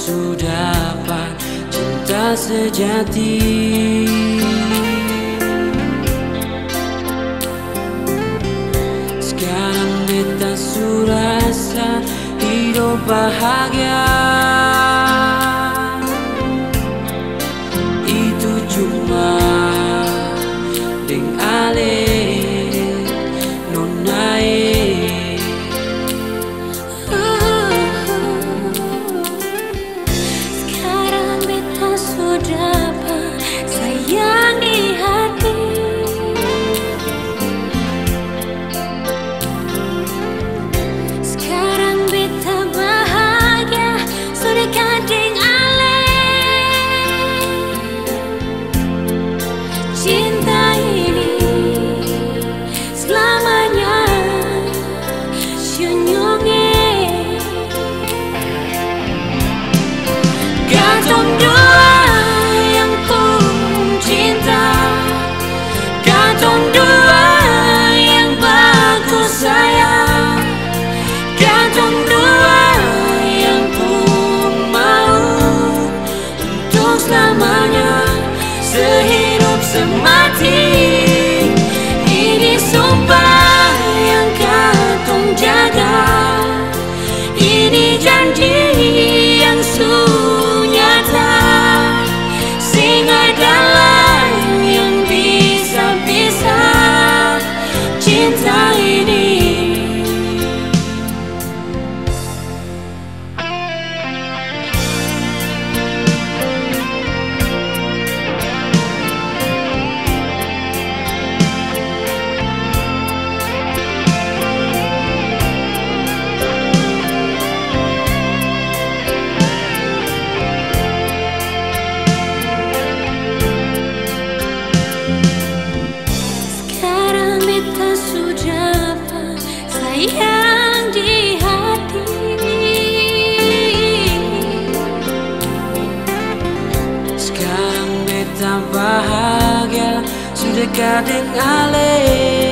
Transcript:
sudah dapat cinta sejati. Sekarang beta surasa hidup bahagia, itu cuma deng ale nonae. Sekarang beta sudah sayangi hati, sekarang beta bahagia sudah kadeng ale. Cinta ini selamanya senyumnya gantung dua yang ku cinta, gantung dua yang baku sayang, gantung dua yang ku mau untuk selamanya, sehidup semati. Ini sumpah yang katong jaga, ini janji yang sunyata, singa dalam yang bisa-bisa cinta ini. Sekarang beta sudah dapat sayang di hati, sekarang beta bahagia sudah kadeng ale.